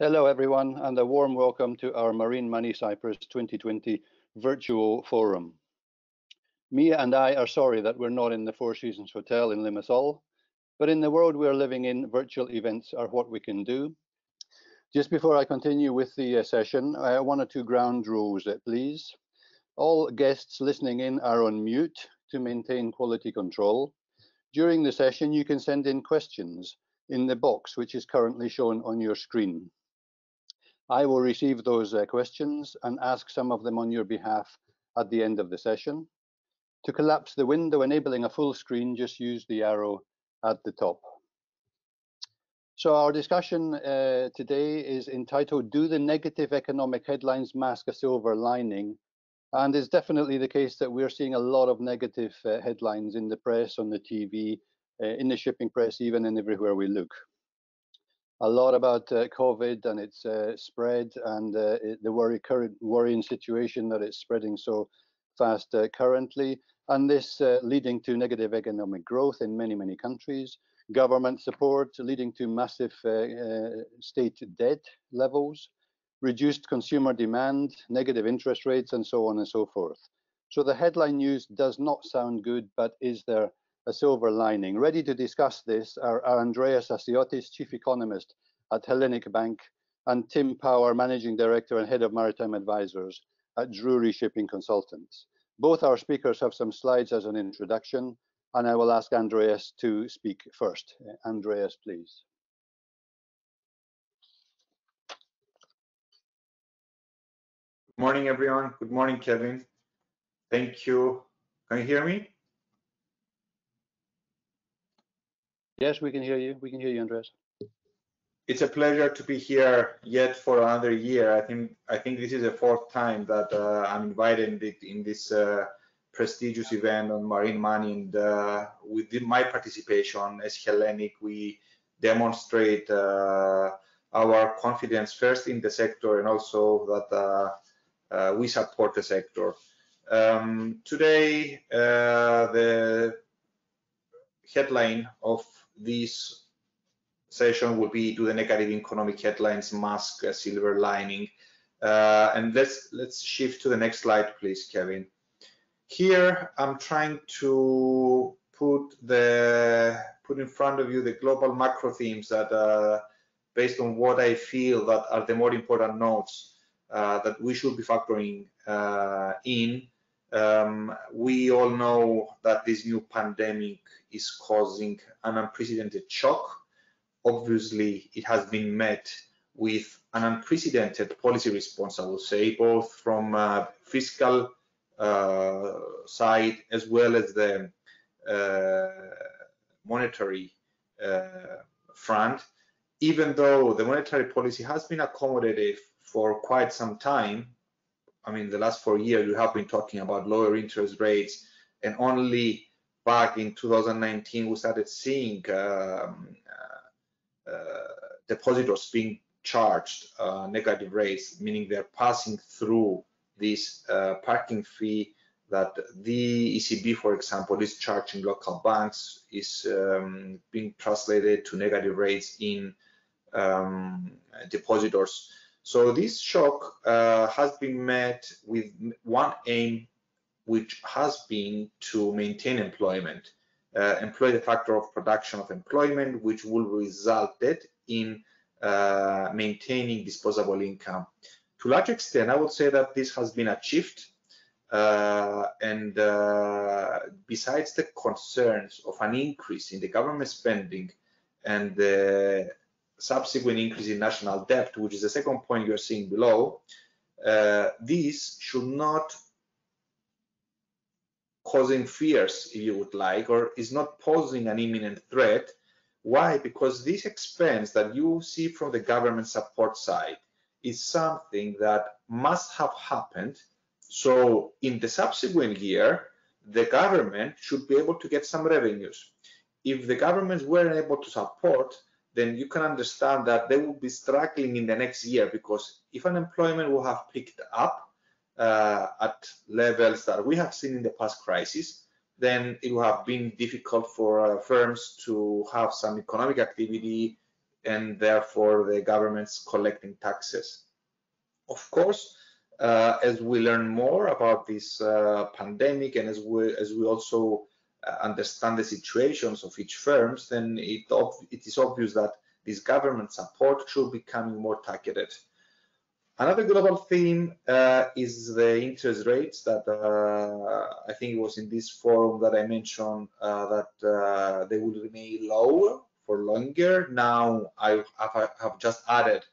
Hello everyone, and a warm welcome to our Marine Money Cyprus 2020 virtual forum. Mia and I are sorry that we're not in the Four Seasons Hotel in Limassol, but in the world we are living in, virtual events are what we can do. Just before I continue with the session, one or two ground rules, please. All guests listening in are on mute to maintain quality control. During the session, you can send in questions in the box which is currently shown on your screen. I will receive those questions and ask some of them on your behalf at the end of the session. To collapse the window enabling a full screen, just use the arrow at the top. So our discussion today is entitled, Do the Negative Economic Headlines Mask a Silver Lining? And it's definitely the case that we're seeing a lot of negative headlines in the press, on the TV, in the shipping press, even and everywhere we look. A lot about COVID and its spread and the worrying situation that it's spreading so fast currently, and this leading to negative economic growth in many countries, government support leading to massive state debt levels, reduced consumer demand, negative interest rates, and so on and so forth. So the headline news does not sound good, but is there a silver lining? Ready to discuss this are Andreas Assiotis, Chief Economist at Hellenic Bank, and Tim Power, Managing Director and Head of Maritime Advisors at Drewry Shipping Consultants. Both our speakers have some slides as an introduction, and I will ask Andreas to speak first. Andreas, please. Good morning, everyone. Good morning, Kevin. Thank you. Can you hear me? Yes, we can hear you. We can hear you, Andreas. It's a pleasure to be here yet for another year. I think this is the fourth time that I'm invited in this prestigious event on Marine Money, and with my participation as Hellenic, we demonstrate our confidence first in the sector and also that we support the sector. Today, the headline of this session will be, do the negative economic headlines mask a silver lining? And let's shift to the next slide, please, Kevin. Here I'm trying to put in front of you the global macro themes that, based on what I feel, that are the more important notes that we should be factoring in. We all know that this new pandemic is causing an unprecedented shock. Obviously, it has been met with an unprecedented policy response, I will say, both from fiscal side as well as the monetary front. Even though the monetary policy has been accommodative for quite some time, I mean, the last 4 years, we have been talking about lower interest rates, and only back in 2019, we started seeing depositors being charged negative rates, meaning they're passing through this parking fee that the ECB, for example, is charging local banks, is being translated to negative rates in depositors. So this shock has been met with one aim, which has been to maintain employment, employ the factor of production of employment, which will result in maintaining disposable income. To a large extent, I would say that this has been achieved. And besides the concerns of an increase in the government spending and the subsequent increase in national debt, which is the second point you're seeing below, these should not causing fears, if you would like, or is not posing an imminent threat. Why? Because this expense that you see from the government support side is something that must have happened. So in the subsequent year, the government should be able to get some revenues. If the governments weren't able to support, then you can understand that they will be struggling in the next year, because if unemployment will have picked up at levels that we have seen in the past crisis, then it will have been difficult for firms to have some economic activity and therefore the government's collecting taxes. Of course, as we learn more about this pandemic, and as we also understand the situations of each firms, then it is obvious that this government support should be becoming more targeted. Another global theme is the interest rates that I think it was in this forum that I mentioned that they will remain lower for longer. Now I have just added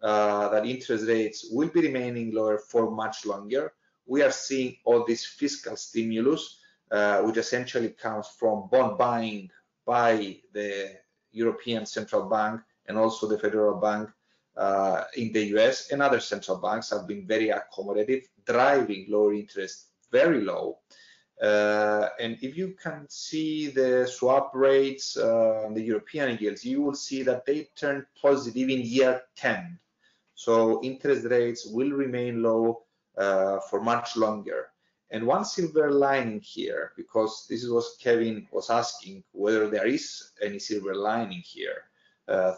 that interest rates will be remaining lower for much longer. We are seeing all this fiscal stimulus, which essentially comes from bond buying by the European Central Bank and also the Federal Bank in the US, and other central banks have been very accommodative, driving lower interest very low. And if you can see the swap rates on the European yields, you will see that they turned positive in year 10. So interest rates will remain low for much longer. And one silver lining here, because this is what Kevin was asking, whether there is any silver lining here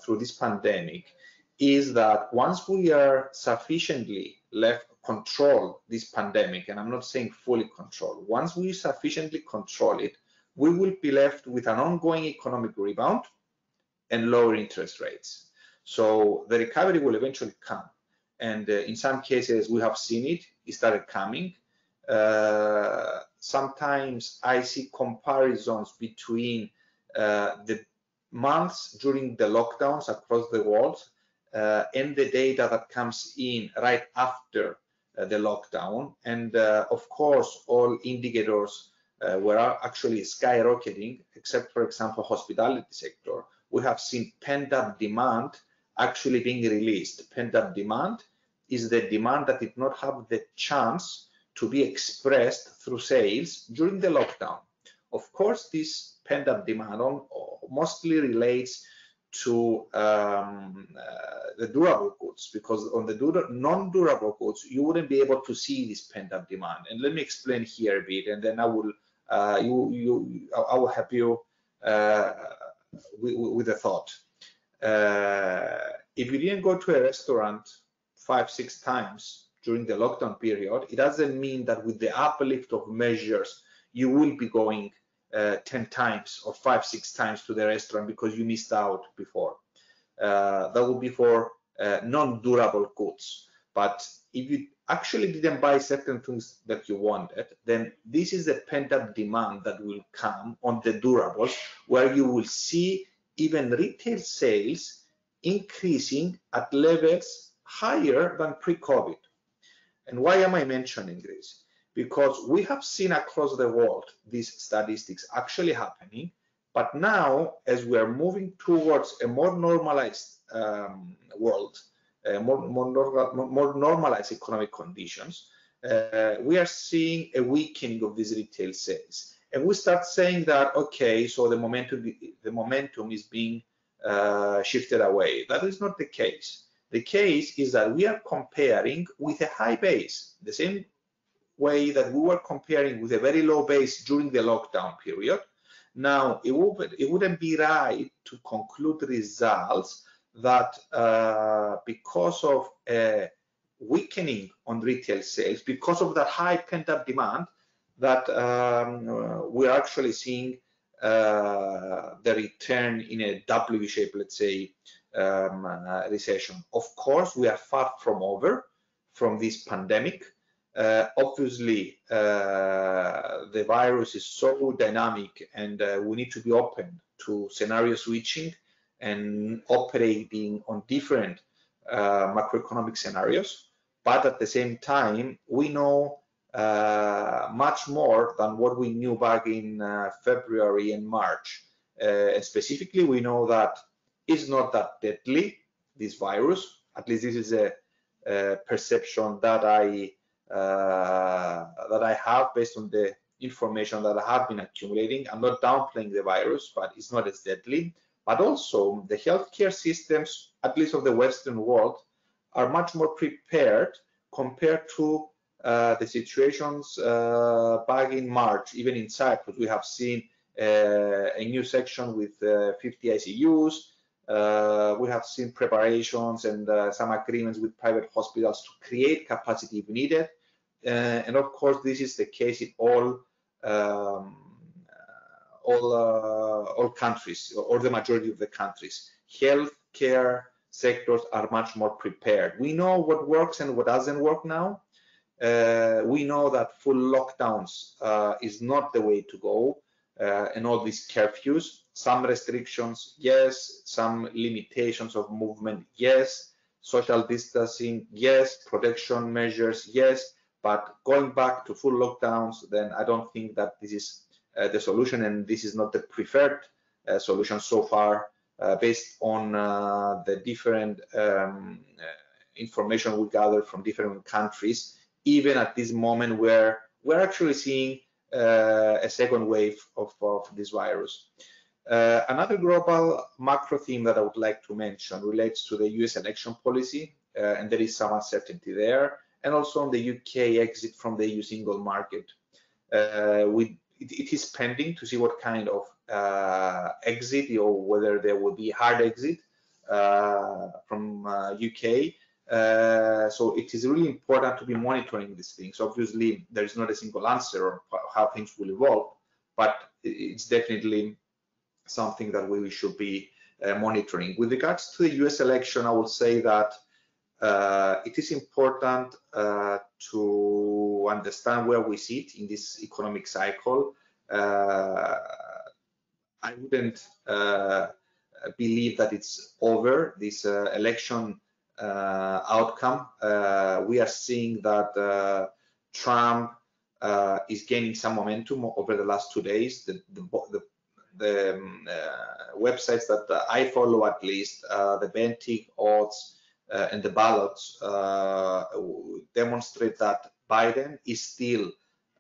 through this pandemic, is that once we are sufficiently left control this pandemic, and I'm not saying fully control, once we sufficiently control it, we will be left with an ongoing economic rebound and lower interest rates. So the recovery will eventually come. And in some cases, we have seen it, it started coming. Sometimes I see comparisons between the months during the lockdowns across the world and the data that comes in right after the lockdown, and of course all indicators were actually skyrocketing, except for example hospitality sector. We have seen pent-up demand actually being released. Pent-up demand is the demand that did not have the chance to be expressed through sales during the lockdown. Of course, this pent-up demand mostly relates to the durable goods, because on the non-durable goods you wouldn't be able to see this pent-up demand. And let me explain here a bit, and then I will I will help you with a thought. If you didn't go to a restaurant 5-6 times during the lockdown period, it doesn't mean that with the uplift of measures you will be going 10 times or 5-6 times to the restaurant because you missed out before. That would be for non-durable goods. But if you actually didn't buy certain things that you wanted, then this is the pent-up demand that will come on the durables, where you will see even retail sales increasing at levels higher than pre-COVID. And why am I mentioning this? Because we have seen across the world these statistics actually happening, but now as we are moving towards a more normalized world, more normalized economic conditions, we are seeing a weakening of these retail sales, and we start saying that okay, so the momentum is being shifted away. That is not the case. The case is that we are comparing with a high base, the same way that we were comparing with a very low base during the lockdown period. Now, it wouldn't be right to conclude results that because of a weakening on retail sales, because of that high pent-up demand, that we're actually seeing the return in a W shape, let's say, recession. Of course, we are far from over from this pandemic. Obviously, the virus is so dynamic, and we need to be open to scenario switching and operating on different macroeconomic scenarios. But at the same time, we know much more than what we knew back in February and March. And specifically, we know that it's not that deadly, this virus. At least this is a perception that I have based on the information that I have been accumulating. I'm not downplaying the virus, but it's not as deadly. But also the healthcare systems, at least of the Western world, are much more prepared compared to the situations back in March. Even in Cyprus, we have seen a new section with 50 ICUs, We have seen preparations and some agreements with private hospitals to create capacity if needed. And of course, this is the case in all countries, or the majority of the countries. Healthcare sectors are much more prepared. We know what works and what doesn't work now. We know that full lockdowns is not the way to go, and all these curfews, some restrictions, yes, some limitations of movement, yes, social distancing, yes, protection measures, yes, but going back to full lockdowns, then I don't think that this is the solution, and this is not the preferred solution so far, based on the different information we gather from different countries, even at this moment where we're actually seeing a second wave of this virus. Another global macro theme that I would like to mention relates to the US election policy, and there is some uncertainty there, and also on the UK exit from the EU single market. It is pending to see what kind of exit, or whether there will be hard exit from UK. So it is really important to be monitoring these things. Obviously, there is not a single answer on how things will evolve, but it's definitely something that we should be monitoring. With regards to the US election, I would say that it is important to understand where we sit in this economic cycle. I wouldn't believe that it's over, this election outcome. We are seeing that Trump is gaining some momentum over the last 2 days. The websites that I follow, at least, the Bentic odds and the ballots demonstrate that Biden is still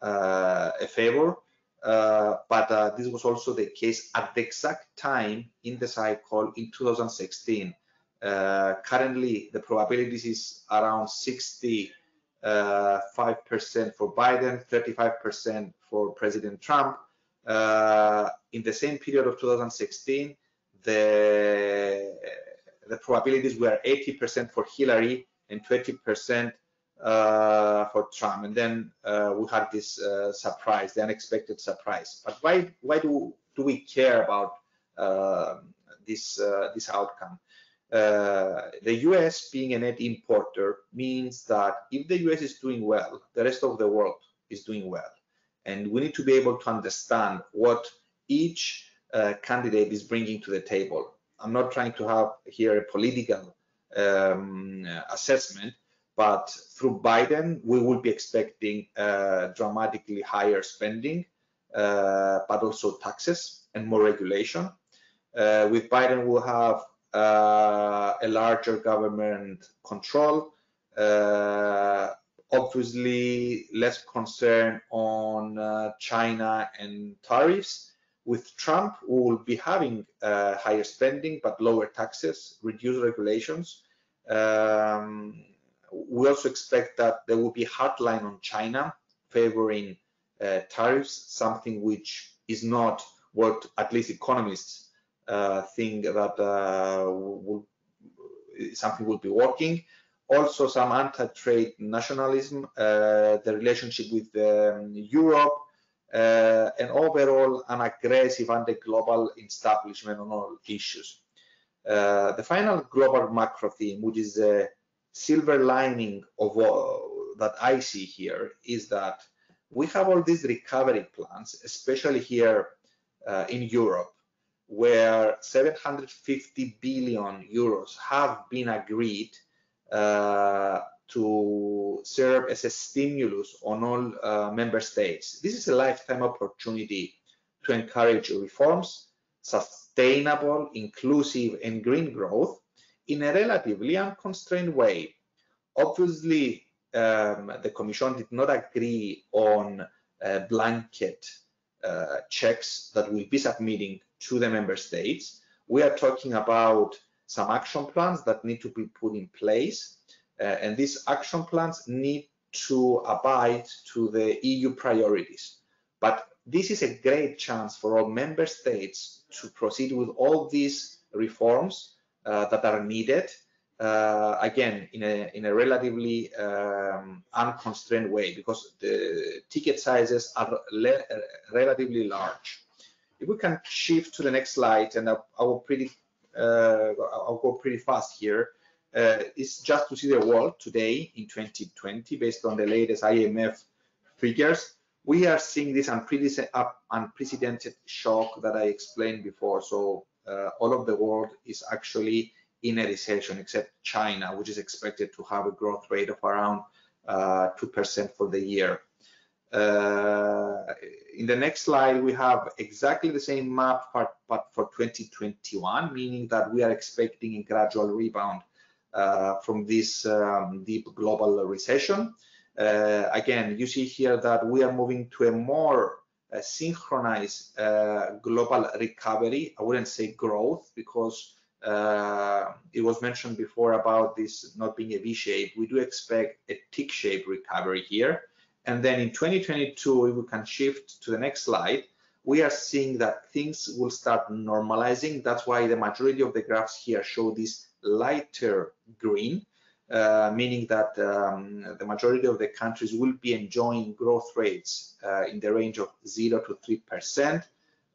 a favor, but this was also the case at the exact time in the cycle in 2016. Currently, the probabilities is around 65% for Biden, 35% for President Trump. In the same period of 2016, the probabilities were 80% for Hillary and 20% for Trump. And then we had this surprise, the unexpected surprise. But why do we care about this outcome? The US being a net importer means that if the US is doing well, the rest of the world is doing well. And we need to be able to understand what each candidate is bringing to the table. I'm not trying to have here a political assessment, but through Biden, we will be expecting dramatically higher spending, but also taxes and more regulation. With Biden, we'll have a larger government control, obviously less concern on China and tariffs. With Trump, we will be having higher spending, but lower taxes, reduced regulations. We also expect that there will be hardline on China, favoring tariffs, something which is not what at least economists think that something will be working. Also some anti-trade nationalism, the relationship with Europe, and overall an aggressive anti-global establishment on all issues. The final global macro theme, which is the silver lining of all that I see here, is that we have all these recovery plans, especially here in Europe, where 750 billion euros have been agreed to serve as a stimulus on all member states. This is a lifetime opportunity to encourage reforms, sustainable, inclusive, and green growth in a relatively unconstrained way. Obviously, the Commission did not agree on blanket checks that will be submitting to the member states. We are talking about some action plans that need to be put in place, and these action plans need to abide to the EU priorities. But this is a great chance for all member states to proceed with all these reforms that are needed, again, in a relatively unconstrained way, because the ticket sizes are relatively large. If we can shift to the next slide, and I'll go pretty fast here, is just to see the world today in 2020, based on the latest IMF figures. We are seeing this unprecedented shock that I explained before. So all of the world is actually in a recession, except China, which is expected to have a growth rate of around 2% for the year. In the next slide, we have exactly the same map, but for 2021, meaning that we are expecting a gradual rebound from this deep global recession. Again, you see here that we are moving to a more synchronized global recovery. I wouldn't say growth, because it was mentioned before about this not being a V shape. We do expect a tick shape recovery here. And then in 2022, if we can shift to the next slide, we are seeing that things will start normalizing. That's why the majority of the graphs here show this lighter green, meaning that the majority of the countries will be enjoying growth rates in the range of 0 to 3%,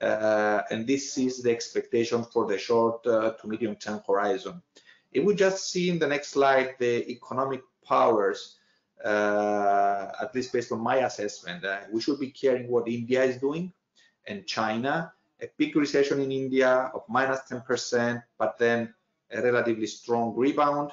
and this is the expectation for the short to medium-term horizon. If we just see in the next slide the economic powers, at least based on my assessment, we should be caring what India is doing and China. A big recession in India of -10%, but then a relatively strong rebound.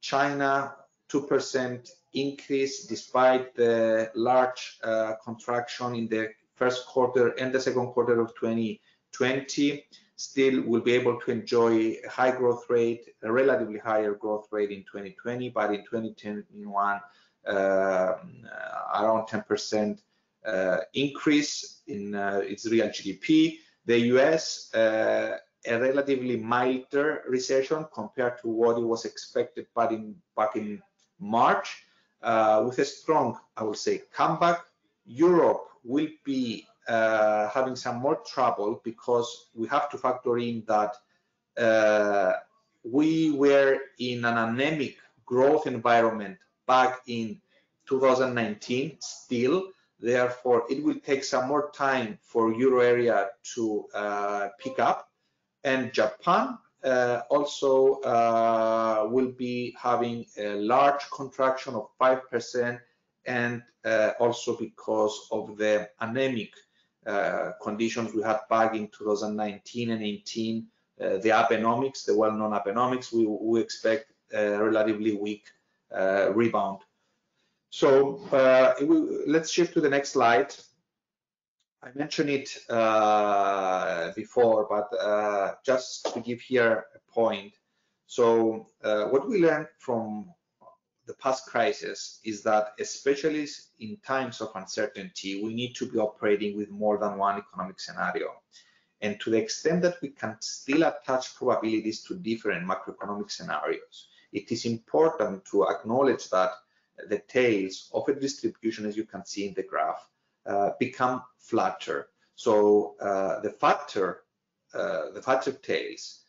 China, 2% increase despite the large contraction in the first quarter and the second quarter of 2020, still will be able to enjoy a high growth rate, a relatively higher growth rate in 2020, but in 2021, around 10% increase in its real GDP. The US, a relatively milder recession compared to what it was expected back in March, with a strong, I would say, comeback. Europe will be having some more trouble, because we have to factor in that we were in an anemic growth environment back in 2019 still. Therefore, it will take some more time for Euro area to pick up. And Japan also will be having a large contraction of 5%, and also because of the anemic conditions we had back in 2019 and 18, the Abenomics, the well-known Abenomics, we expect a relatively weak rebound. So let's shift to the next slide. I mentioned it before, but just to give here a point. So what we learned from the past crisis is that, especially in times of uncertainty, we need to be operating with more than one economic scenario. And to the extent that we can still attach probabilities to different macroeconomic scenarios, it is important to acknowledge that the tails of a distribution, as you can see in the graph, become flatter. So the fatter tails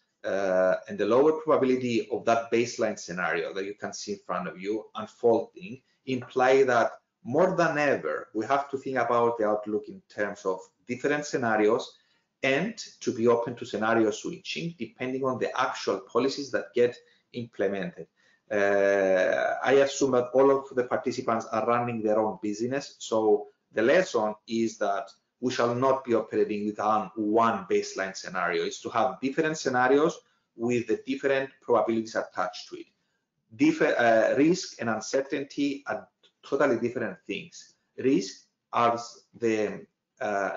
and the lower probability of that baseline scenario that you can see in front of you unfolding imply that more than ever we have to think about the outlook in terms of different scenarios, and to be open to scenario switching depending on the actual policies that get implemented. I assume that all of the participants are running their own business, so the lesson is that we shall not be operating with one baseline scenario. It's to have different scenarios with the different probabilities attached to it. Risk and uncertainty are totally different things. Risk are the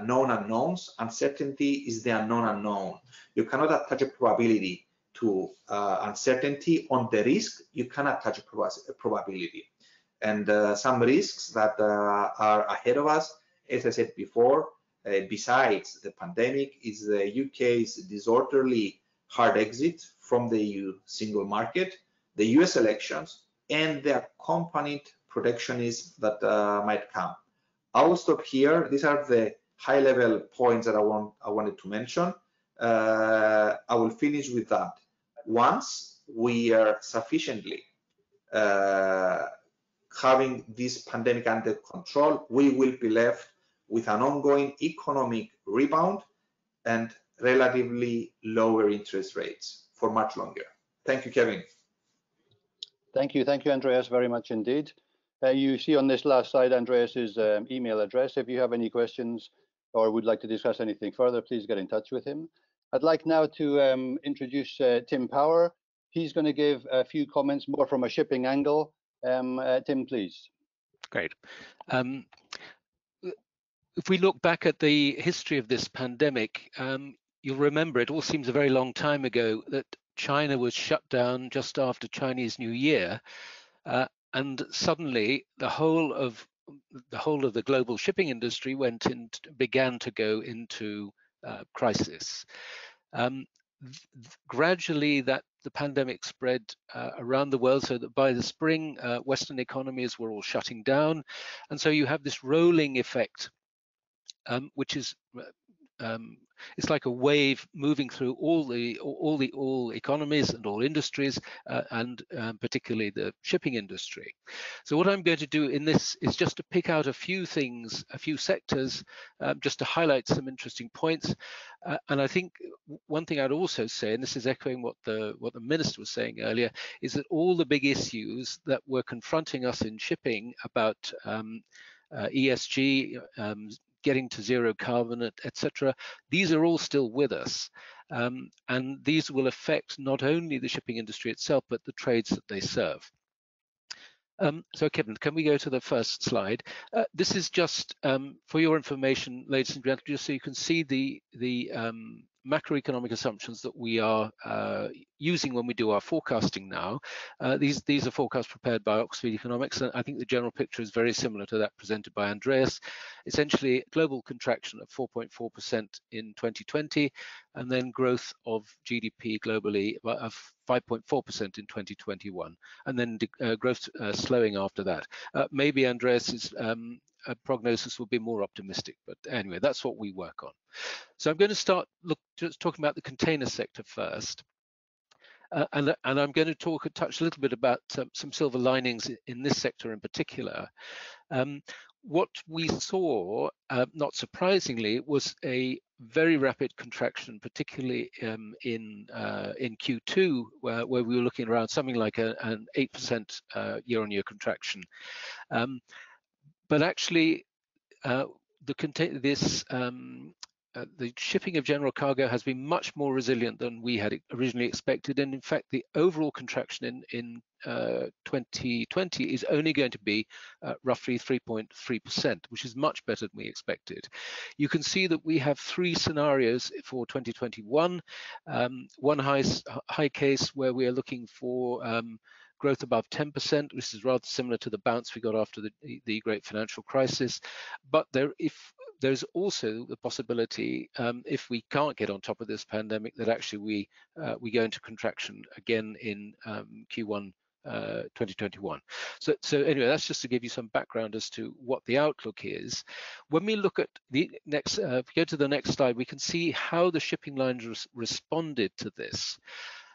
known unknowns. Uncertainty is the unknown unknown. You cannot attach a probability to uncertainty. On the risk, you can attach a probability. And some risks that are ahead of us, as I said before, besides the pandemic, is the UK's disorderly hard exit from the EU single market, the US elections, and the accompanied protectionism that might come. I will stop here. These are the high-level points that I wanted to mention. I will finish with that. once we are sufficiently having this pandemic under control, we will be left with an ongoing economic rebound and relatively lower interest rates for much longer. Thank you, Kevin. Thank you, Andreas, very much indeed. You see on this last slide Andreas's email address. If you have any questions or would like to discuss anything further, please get in touch with him. I'd like now to introduce Tim Power. He's going to give a few comments more from a shipping angle. Tim, please. Great. If we look back at the history of this pandemic, you'll remember it all seems a very long time ago that China was shut down just after Chinese New Year, and suddenly the whole of the global shipping industry began to go into crisis. Gradually, the pandemic spread around the world, so that by the spring, Western economies were all shutting down, and so you have this rolling effect, which is it's like a wave moving through all economies and all industries, and particularly the shipping industry. So what I'm going to do in this is just to pick out a few things, a few sectors, just to highlight some interesting points. And I think one thing I'd also say, and this is echoing what the minister was saying earlier, is that all the big issues that were confronting us in shipping about ESG, getting to zero carbon, etc. These are all still with us, and these will affect not only the shipping industry itself, but the trades that they serve. So Kevin, can we go to the first slide? This is just for your information, ladies and gentlemen, just so you can see the macroeconomic assumptions that we are using when we do our forecasting now. These are forecasts prepared by Oxford Economics, and I think the general picture is very similar to that presented by Andreas. Essentially, global contraction of 4.4% in 2020, and then growth of GDP globally of 5.4% in 2021, and then growth slowing after that. Maybe Andreas's prognosis will be more optimistic, but anyway, that's what we work on. So I'm going to start just talking about the container sector first, and I'm going to touch a little bit about some silver linings in this sector in particular. What we saw, not surprisingly, was a very rapid contraction, particularly in Q2, where we were looking around something like an 8% year-on-year contraction. But actually, the shipping of general cargo has been much more resilient than we had originally expected, and in fact, the overall contraction in 2020 is only going to be roughly 3.3%, which is much better than we expected. You can see that we have three scenarios for 2021. One high case where we are looking for growth above 10%, which is rather similar to the bounce we got after the great financial crisis. But there's also the possibility, if we can't get on top of this pandemic, that actually we go into contraction again in Q1 2021. So anyway, that's just to give you some background as to what the outlook is. When we look at the next, if we go to the next slide, we can see how the shipping lines responded to this.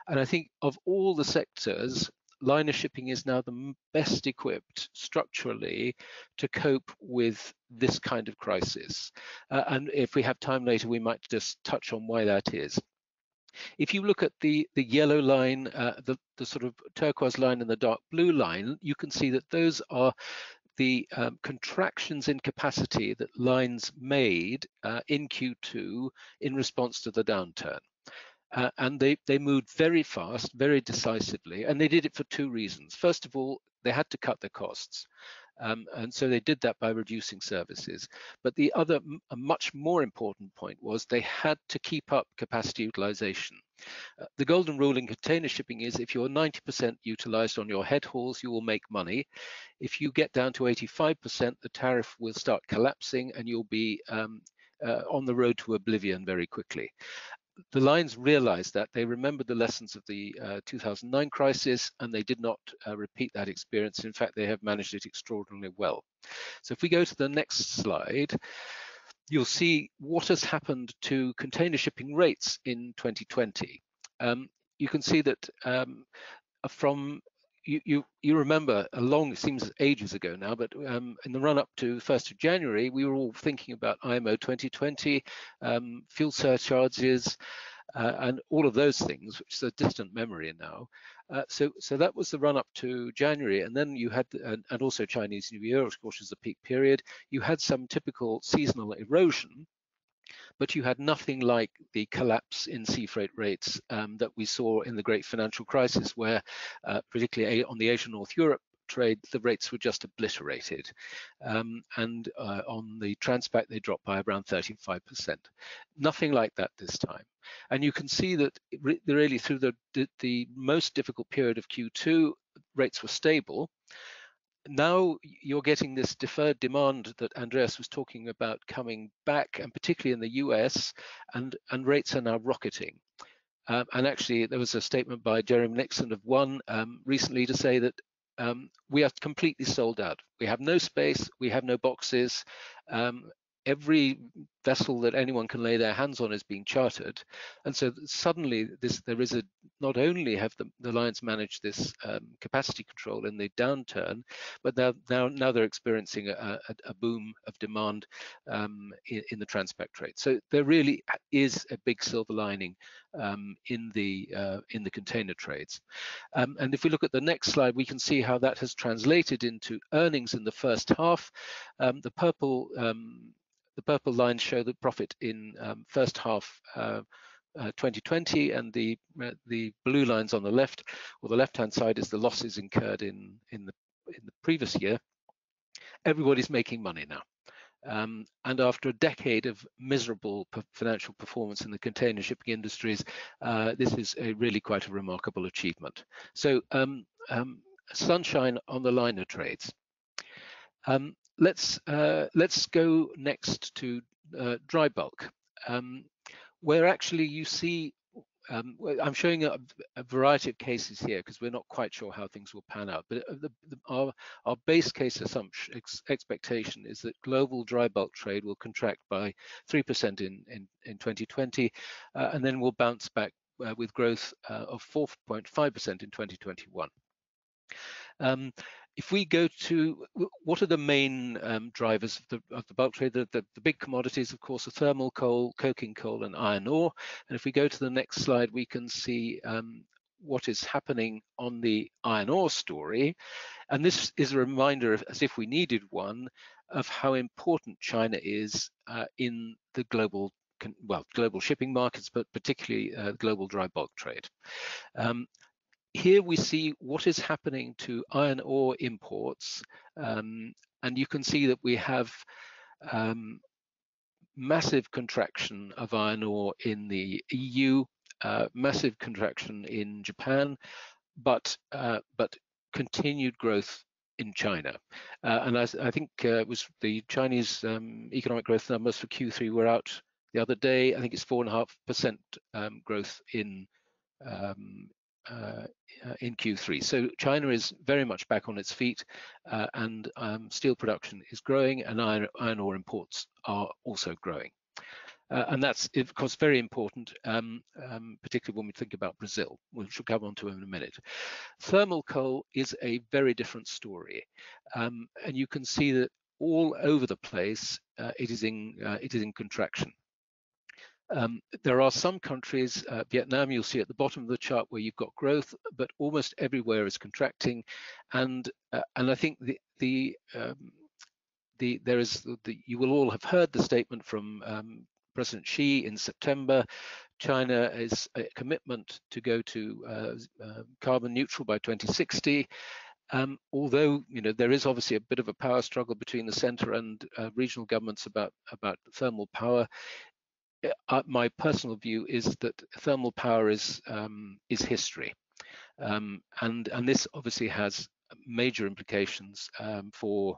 And I think of all the sectors, liner shipping is now the best equipped structurally to cope with this kind of crisis. And if we have time later, we might just touch on why that is. If you look at the yellow line, the sort of turquoise line and the dark blue line, you can see that those are the contractions in capacity that lines made in Q2 in response to the downturn. And they moved very fast, very decisively, and they did it for two reasons. First of all, they had to cut their costs, and so they did that by reducing services. But the other, a much more important point was they had to keep up capacity utilization. The golden rule in container shipping is if you're 90% utilized on your head hauls, you will make money. If you get down to 85%, the tariff will start collapsing and you'll be on the road to oblivion very quickly. The lines realized that. They remembered the lessons of the 2009 crisis, and they did not repeat that experience. In fact, they have managed it extraordinarily well. So if we go to the next slide, you'll see what has happened to container shipping rates in 2020. you can see that from you remember a long, it seems ages ago now, but in the run up to 1st of January, we were all thinking about IMO 2020, fuel surcharges, and all of those things, which is a distant memory now. So that was the run up to January, and then you had, and also Chinese New Year, of course, is the peak period. You had some typical seasonal erosion, but you had nothing like the collapse in sea freight rates that we saw in the great financial crisis, where particularly on the Asia North Europe trade, the rates were just obliterated. And on the Transpac, they dropped by around 35%. Nothing like that this time. And you can see that really through the most difficult period of Q2, rates were stable. Now you're getting this deferred demand that Andreas was talking about coming back, and particularly in the US, and rates are now rocketing. And actually, there was a statement by Jeremy Nixon of One recently to say that we are completely sold out. We have no space, we have no boxes. Every vessel that anyone can lay their hands on is being chartered. And so suddenly there is a, not only have the lines managed this capacity control in the downturn, but now they're experiencing a boom of demand in the Transpac trade. So there really is a big silver lining in the container trades. And if we look at the next slide, we can see how that has translated into earnings in the first half. The purple lines show the profit in first half 2020, and the blue lines on the left, or the left-hand side, is the losses incurred in the previous year. Everybody's making money now, and after a decade of miserable financial performance in the container shipping industries, this is really quite a remarkable achievement. So sunshine on the liner trades. Let's go next to dry bulk, where actually you see, I'm showing a variety of cases here because we're not quite sure how things will pan out. But our base case assumption expectation is that global dry bulk trade will contract by 3% in 2020, and then will bounce back with growth of 4.5% in 2021. If we go to what are the main drivers of the bulk trade, the big commodities, of course, are thermal coal, coking coal, and iron ore. And if we go to the next slide, we can see what is happening on the iron ore story. And this is a reminder, as if we needed one, of how important China is in the global, well, global shipping markets, but particularly global dry bulk trade. Here we see what is happening to iron ore imports, and you can see that we have massive contraction of iron ore in the EU, massive contraction in Japan, but continued growth in China. And I think it was the Chinese economic growth numbers for Q3 were out the other day. I think it's 4.5% growth in Q3. So China is very much back on its feet, and steel production is growing, and iron ore imports are also growing. And that's, of course, very important, particularly when we think about Brazil, which we'll come on to in a minute. Thermal coal is a very different story, and you can see that all over the place it is in contraction. There are some countries, Vietnam, you'll see at the bottom of the chart, where you've got growth, but almost everywhere is contracting, and I think you will all have heard the statement from President Xi in September. China is a commitment to go to carbon neutral by 2060. Although, you know, there is obviously a bit of a power struggle between the centre and regional governments about thermal power. My personal view is that thermal power is history, and this obviously has major implications for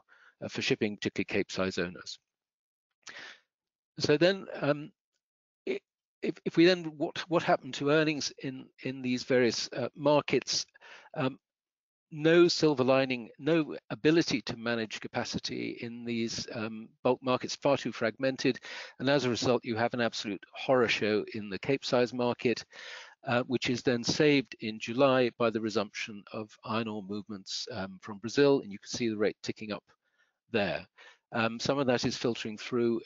shipping, particularly Capesize owners. So then, if we then what happened to earnings in these various markets? No silver lining, no ability to manage capacity in these bulk markets, far too fragmented. And as a result, you have an absolute horror show in the Capesize market. which is then saved in July by the resumption of iron ore movements from Brazil, and you can see the rate ticking up there. Some of that is filtering through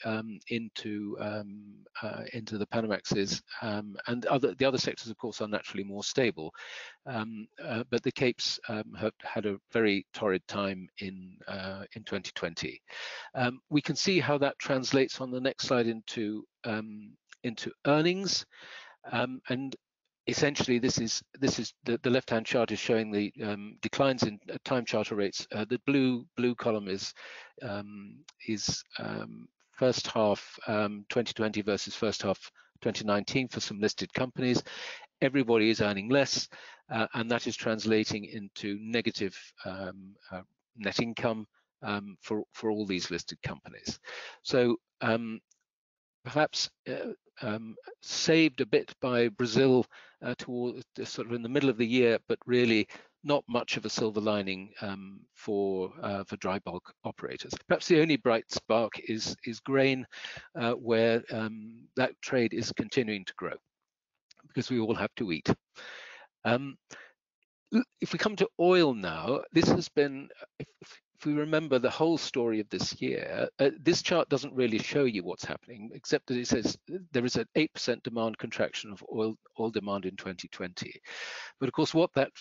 into the Panamaxes, and the other sectors, of course, are naturally more stable. But the Capes have had a very torrid time in 2020. We can see how that translates on the next slide into earnings, and essentially, this is the left-hand chart is showing the declines in time charter rates. The blue column is first half 2020 versus first half 2019 for some listed companies. Everybody is earning less, and that is translating into negative net income for all these listed companies. So perhaps saved a bit by Brazil towards sort of in the middle of the year, but really not much of a silver lining for dry bulk operators. Perhaps the only bright spark is grain, where that trade is continuing to grow because we all have to eat. If we come to oil now, this has been, if we remember the whole story of this year, this chart doesn't really show you what's happening, except that it says there is an 8% demand contraction of oil demand in 2020. But of course, what that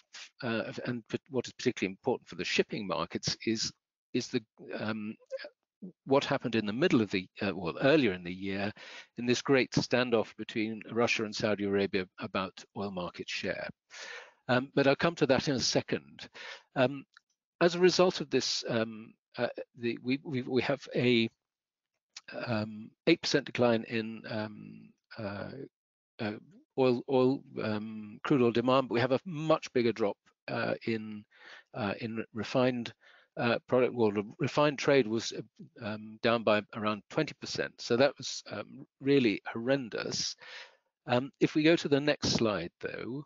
and what is particularly important for the shipping markets is the what happened in the middle of the well, earlier in the year, in this great standoff between Russia and Saudi Arabia about oil market share. But I'll come to that in a second. As a result of this, we have a 8% decline in crude oil demand, but we have a much bigger drop in refined product. Well, refined trade was down by around 20%, so that was really horrendous. If we go to the next slide, though,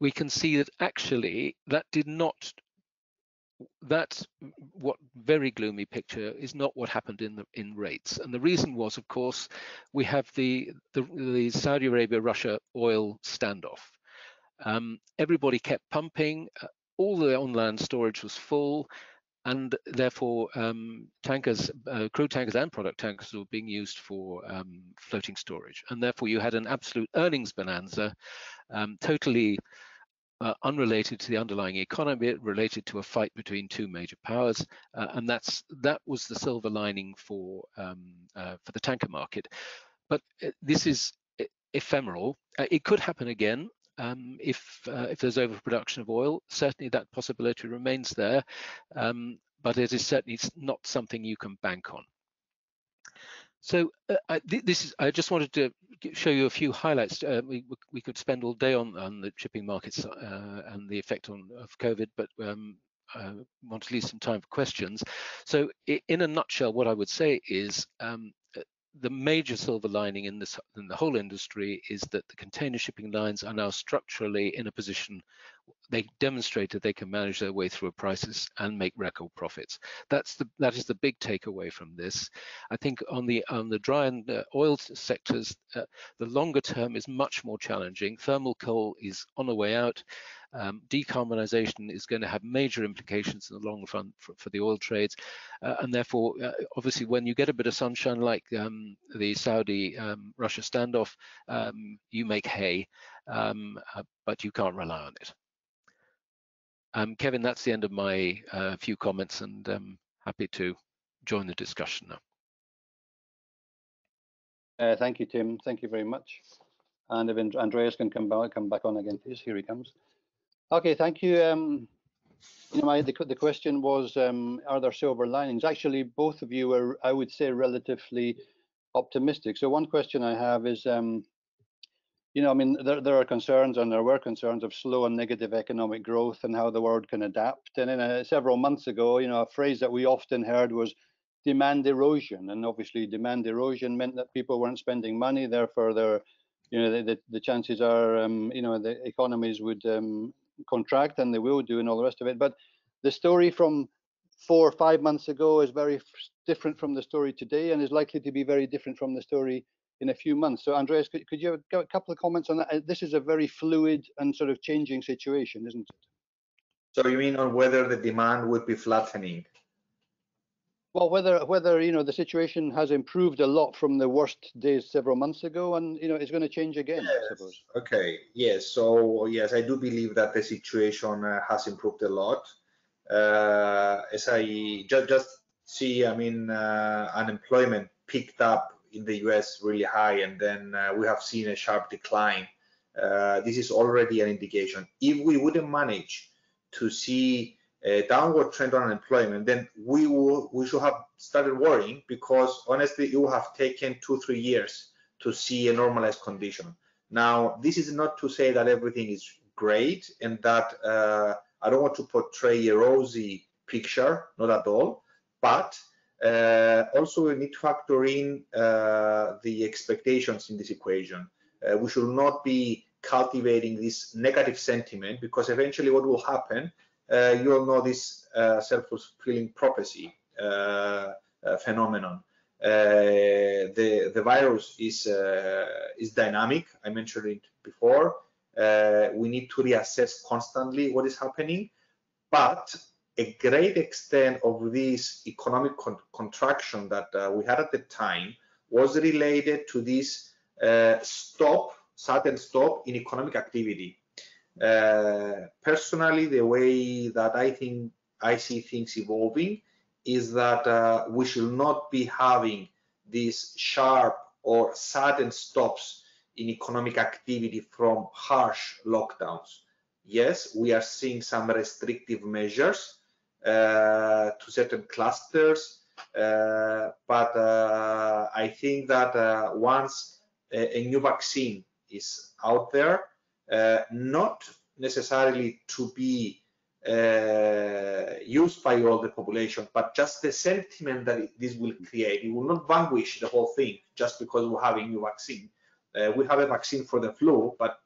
we can see that actually that did not, that's what very gloomy picture is not what happened in rates. And the reason was, of course, we have the Saudi Arabia-Russia oil standoff. Everybody kept pumping, all the on-land storage was full, and therefore tankers, crude tankers and product tankers were being used for floating storage. And therefore you had an absolute earnings bonanza, totally unrelated to the underlying economy, related to a fight between two major powers, and that was the silver lining for the tanker market. But this is ephemeral. It could happen again if there's overproduction of oil. Certainly that possibility remains there, but it is certainly not something you can bank on. So I just wanted to show you a few highlights. We could spend all day on the shipping markets and the effect of COVID, but I want to leave some time for questions. So in a nutshell, what I would say is the major silver lining in the whole industry is that the container shipping lines are now structurally in a position. They demonstrated they can manage their way through a crisis and make record profits. That is the big takeaway from this. I think on the dry and oil sectors, the longer term is much more challenging. Thermal coal is on the way out. Decarbonization is going to have major implications in the long run for the oil trades, and therefore, obviously, when you get a bit of sunshine like the Saudi Russia standoff, you make hay, but you can't rely on it. Kevin, that's the end of my few comments, and I'm happy to join the discussion now. Thank you, Tim. Thank you very much. And if Andreas can come back on again, please. Here he comes. Okay, thank you. The question was, are there silver linings? Actually, both of you are, I would say, relatively optimistic. So one question I have is, there are concerns, and there were concerns of slow and negative economic growth and how the world can adapt. And several months ago, a phrase that we often heard was demand erosion. And obviously, demand erosion meant that people weren't spending money. Therefore, the chances are, the economies would contract, and they will do, and all the rest of it. But the story from 4 or 5 months ago is very different from the story today, and is likely to be very different from the story in a few months. So Andreas, could you have a couple of comments on that? This is a very fluid and sort of changing situation, isn't it? So you mean on whether the demand would be flattening? Well, whether you know the situation has improved a lot from the worst days several months ago, and you know it's going to change again. Yes. I suppose. Okay. Yes. So yes, I do believe that the situation has improved a lot. As I just see, I mean, unemployment picked up in the U.S. really high, and then we have seen a sharp decline. This is already an indication. If we wouldn't manage to see a downward trend on unemployment, then we should have started worrying, because honestly it will have taken 2-3 years to see a normalized condition. Now this is not to say that everything is great and that I don't want to portray a rosy picture, not at all, but also we need to factor in the expectations in this equation. We should not be cultivating this negative sentiment, because eventually what will happen, you all know this self-fulfilling prophecy phenomenon. The virus is dynamic. I mentioned it before. We need to reassess constantly what is happening, but a great extent of this economic contraction that we had at the time was related to this sudden stop in economic activity. Personally, the way that I see things evolving is that we should not be having these sharp or sudden stops in economic activity from harsh lockdowns. Yes, we are seeing some restrictive measures to certain clusters, but I think that once a new vaccine is out there, not necessarily to be used by all the population, but just the sentiment that this will create. It will not vanquish the whole thing just because we're having a new vaccine. We have a vaccine for the flu, but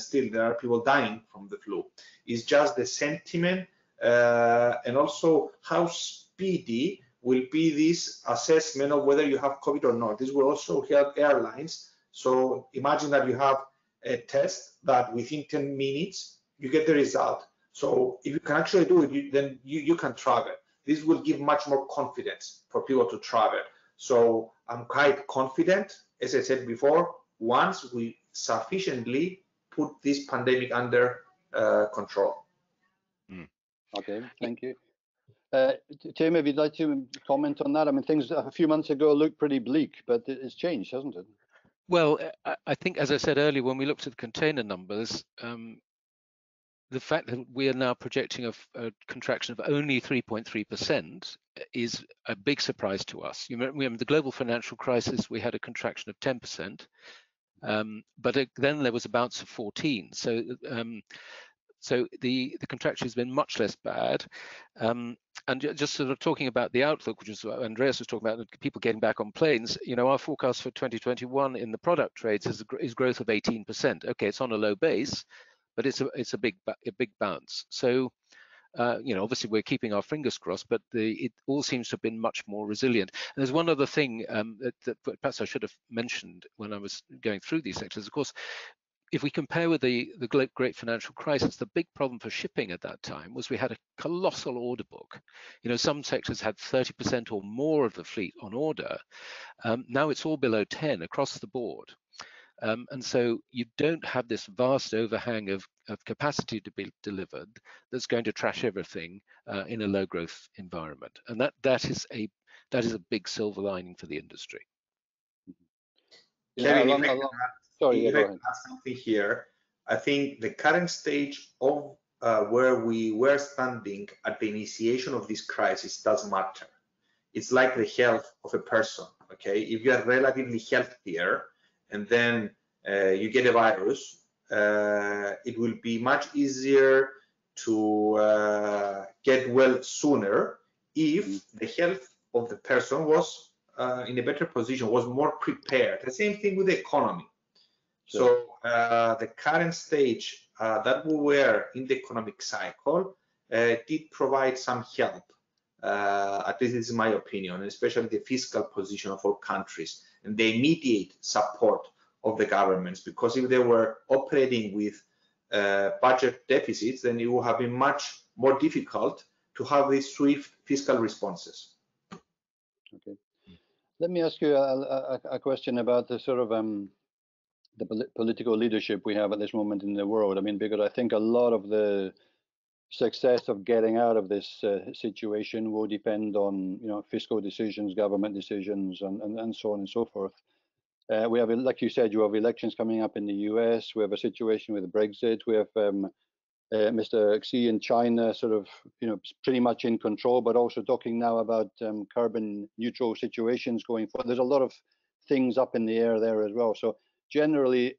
still there are people dying from the flu. It's just the sentiment and also how speedy will be this assessment of whether you have COVID or not. This will also help airlines. So imagine that you have a test that within 10 minutes you get the result. So if you can actually do it, then you can travel. This will give much more confidence for people to travel. So I'm quite confident, as I said before, once we sufficiently put this pandemic under control. Mm. Okay, thank you. Tim, if you'd like to comment on that. I mean, things a few months ago looked pretty bleak, but it's changed, hasn't it? Well, I think, as I said earlier, when we looked at the container numbers, the fact that we are now projecting a contraction of only 3.3% is a big surprise to us. You remember the global financial crisis, we had a contraction of 10%, but then there was a bounce of 14%. So, so the contraction has been much less bad. And just sort of talking about the outlook, which is what Andreas was talking about, people getting back on planes, you know, our forecast for 2021 in the product trades is growth of 18%. Okay, it's on a low base, but it's a big bounce. So, you know, obviously we're keeping our fingers crossed, but it all seems to have been much more resilient. And there's one other thing that perhaps I should have mentioned when I was going through these sectors. Of course, if we compare with the great financial crisis, the big problem for shipping at that time was we had a colossal order book. You know, some sectors had 30% or more of the fleet on order. Now it's all below 10 across the board. And so you don't have this vast overhang of capacity to be delivered that's going to trash everything in a low growth environment. And that is a big silver lining for the industry. Yeah, sorry, something here. I think the current stage of where we were standing at the initiation of this crisis does matter. It's like the health of a person, okay? If you are relatively healthier and then you get a virus, it will be much easier to get well sooner if the health of the person was in a better position, was more prepared. The same thing with the economy. So the current stage that we were in the economic cycle did provide some help, at least this is my opinion, especially the fiscal position of all countries. and the immediate support of the governments, because if they were operating with budget deficits, then it would have been much more difficult to have these swift fiscal responses. Okay. Let me ask you a question about the sort of the political leadership we have at this moment in the world. I mean, because I think a lot of the success of getting out of this situation will depend on, you know, fiscal decisions, government decisions, and so on and so forth. We have, like you said, you have elections coming up in the US. We have a situation with Brexit. We have Mr. Xi in China, sort of, you know, pretty much in control, but also talking now about carbon neutral situations going forward. There's a lot of things up in the air there as well. So generally,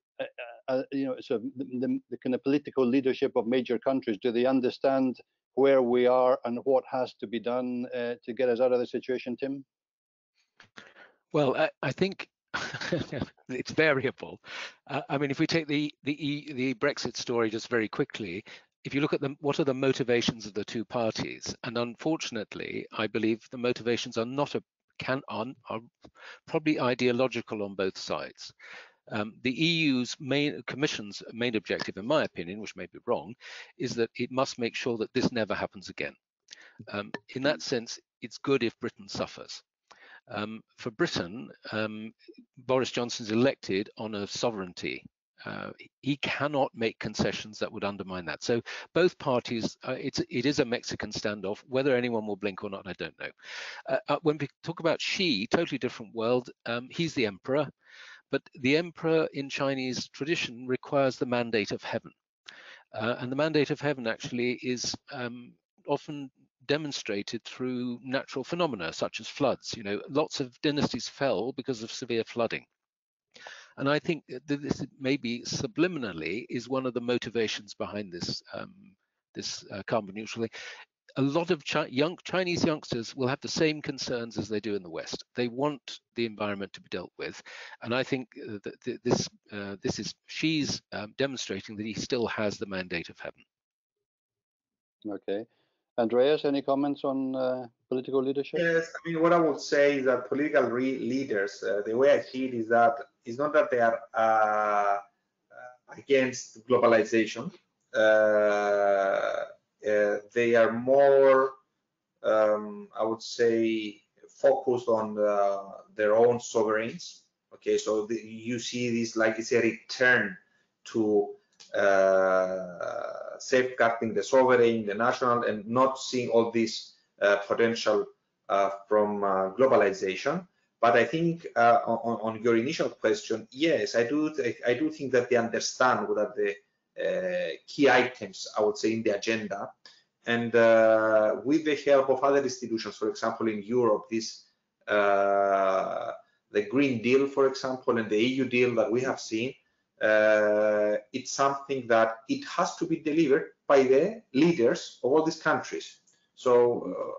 you know, so the kind of political leadership of major countries, do they understand where we are and what has to be done to get us out of the situation, Tim? Well, I think it's variable. I mean, if we take the Brexit story just very quickly, if you look at what are the motivations of the two parties, and unfortunately, I believe the motivations are not are probably ideological on both sides. The EU's Commission's main objective, in my opinion, which may be wrong, is that it must make sure that this never happens again. In that sense, it's good if Britain suffers. For Britain, Boris Johnson's elected on a sovereignty. He cannot make concessions that would undermine that. So both parties, it is a Mexican standoff. Whether anyone will blink or not, I don't know. When we talk about Xi, totally different world. He's the emperor, but the emperor in Chinese tradition requires the mandate of heaven. And the mandate of heaven actually is often demonstrated through natural phenomena such as floods. You know, lots of dynasties fell because of severe flooding. And I think that this maybe subliminally is one of the motivations behind this carbon neutral thing. A lot of Chinese youngsters will have the same concerns as they do in the West. They want the environment to be dealt with, and I think that this is Xi's demonstrating that he still has the mandate of heaven. Okay. Andreas, any comments on political leadership? Yes, I mean, what I would say is that political leaders, the way I see it is that it's not that they are against globalization. They are more, I would say, focused on their own sovereigns. Okay, so you see this like it's a return to safeguarding the sovereign, the national, and not seeing all this potential from globalization. But I think on your initial question, yes, I do think that they understand what are the key items, I would say, in the agenda. And with the help of other institutions, for example, in Europe, this the Green Deal, for example, and the EU deal that we have seen, it's something that it has to be delivered by the leaders of all these countries. So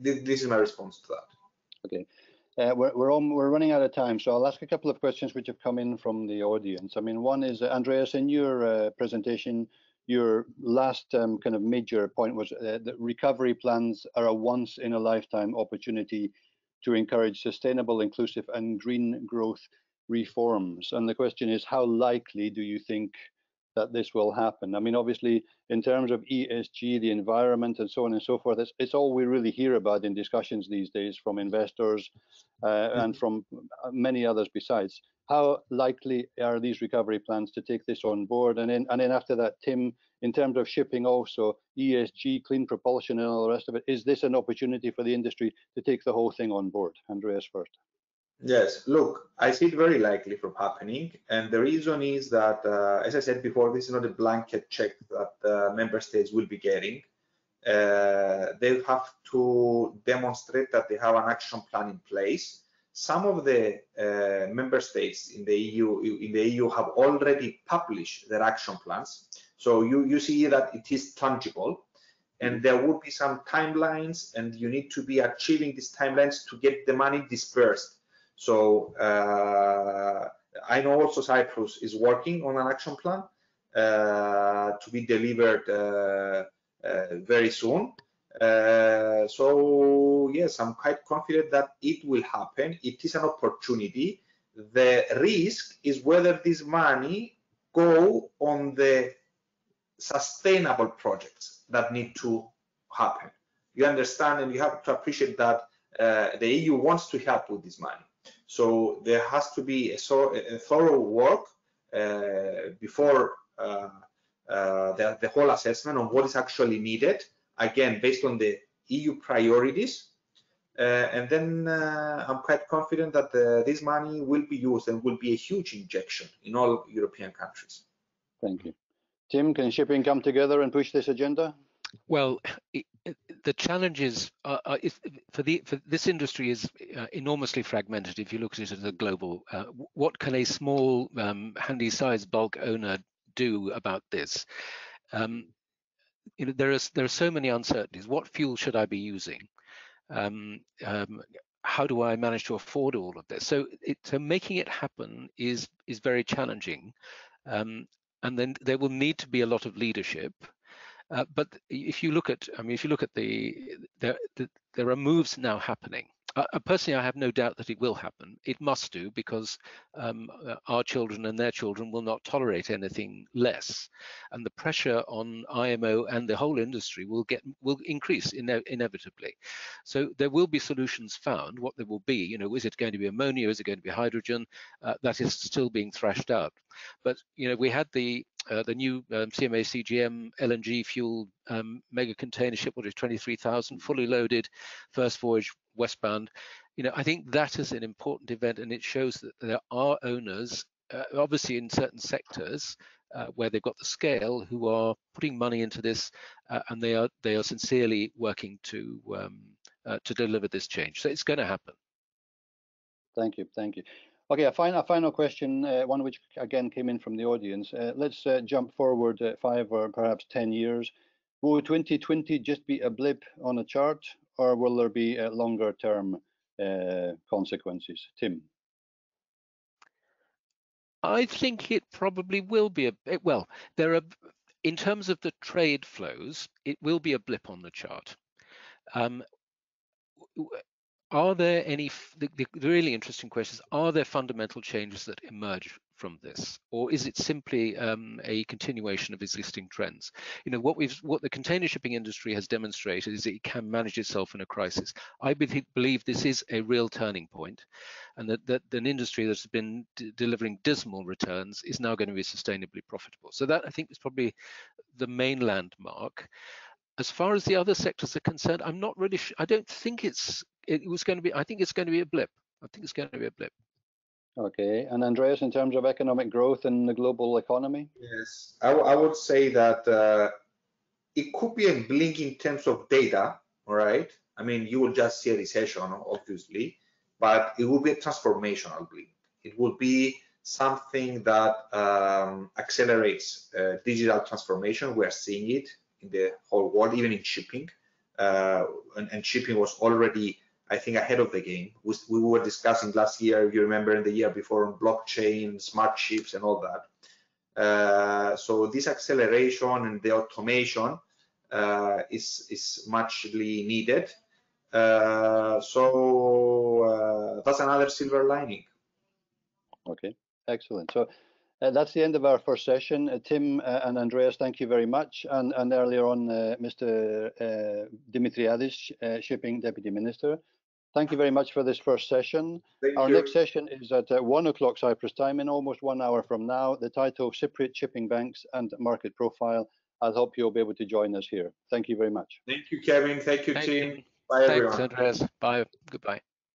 this is my response to that. Okay. We're running out of time, so I'll ask a couple of questions which have come in from the audience. I mean, one is, Andreas, in your presentation, your last kind of major point was that recovery plans are a once-in-a-lifetime opportunity to encourage sustainable, inclusive, and green growth reforms. And the question is, how likely do you think that this will happen? I mean, obviously, in terms of ESG, the environment, and so on and so forth, it's all we really hear about in discussions these days from investors and from many others besides. How likely are these recovery plans to take this on board? And then after that, Tim, in terms of shipping also, ESG, clean propulsion, and all the rest of it, is this an opportunity for the industry to take the whole thing on board? Andreas first. Yes, look, I see it very likely from happening, and the reason is that, as I said before, this is not a blanket check that member states will be getting. They have to demonstrate that they have an action plan in place. Some of the member states in the EU have already published their action plans, so you see that it is tangible, and there would be some timelines, and you need to be achieving these timelines to get the money dispersed. So I know also Cyprus is working on an action plan to be delivered very soon. So yes, I'm quite confident that it will happen. It is an opportunity. The risk is whether this money go on the sustainable projects that need to happen. You understand, and you have to appreciate that the EU wants to help with this money. So there has to be a thorough work before the whole assessment on what is actually needed, again, based on the EU priorities. And then I'm quite confident that this money will be used and will be a huge injection in all European countries. Thank you. Tim, can shipping come together and push this agenda? Well, the challenges for this industry is enormously fragmented. If you look at it as a global, what can a small, handy-sized bulk owner do about this? You know, there are so many uncertainties. What fuel should I be using? How do I manage to afford all of this? So making it happen is very challenging, and then there will need to be a lot of leadership. But if you look at, there are moves now happening. Personally, I have no doubt that it will happen. It must do, because our children and their children will not tolerate anything less, and the pressure on IMO and the whole industry will increase inevitably. So there will be solutions found. What there will be, you know, is it going to be ammonia? Is it going to be hydrogen? That is still being thrashed out. But you know, we had the new CMA CGM LNG fuel mega container ship, what is 23,000, fully loaded, first voyage westbound. You know, I think that is an important event, and it shows that there are owners, obviously in certain sectors where they've got the scale, who are putting money into this, and they are sincerely working to deliver this change. So it's going to happen. Thank you. Thank you. Okay, a final question, one which again came in from the audience. Let's jump forward 5 or perhaps 10 years. Will 2020 just be a blip on a chart, or will there be longer-term consequences? Tim? I think it probably will be well, there are, in terms of the trade flows, it will be a blip on the chart. Are there any, the really interesting questions, are there fundamental changes that emerge from this, or is it simply a continuation of existing trends? You know, what the container shipping industry has demonstrated is that it can manage itself in a crisis. I believe this is a real turning point, and that an industry that's been delivering dismal returns is now going to be sustainably profitable. So that, I think, is probably the main landmark. As far as the other sectors are concerned, I'm not really sure. I don't think I think it's going to be a blip. I think it's going to be a blip. Okay, and Andreas, in terms of economic growth in the global economy? Yes, I would say that it could be a blink in terms of data, all right? I mean, you will just see a recession, obviously, but it will be a transformational blink. It will be something that accelerates digital transformation. We are seeing it in the whole world, even in shipping. And shipping was already, I think, ahead of the game. We were discussing last year, if you remember, and the year before, on blockchain, smart ships, and all that. So this acceleration and the automation is muchly needed. So that's another silver lining. Okay, excellent. So that's the end of our first session. Tim and Andreas, thank you very much. And earlier on, Mr. Dimitriadis, Shipping Deputy Minister, thank you very much for this first session. Our next session is at 1 o'clock Cyprus time, in almost 1 hour from now. The title, Cypriot Shipping Banks and Market Profile. I hope you'll be able to join us here. Thank you very much. Thank you, Kevin. Thank you, Tim. Bye, everyone. Thanks, Andreas. Bye. Goodbye.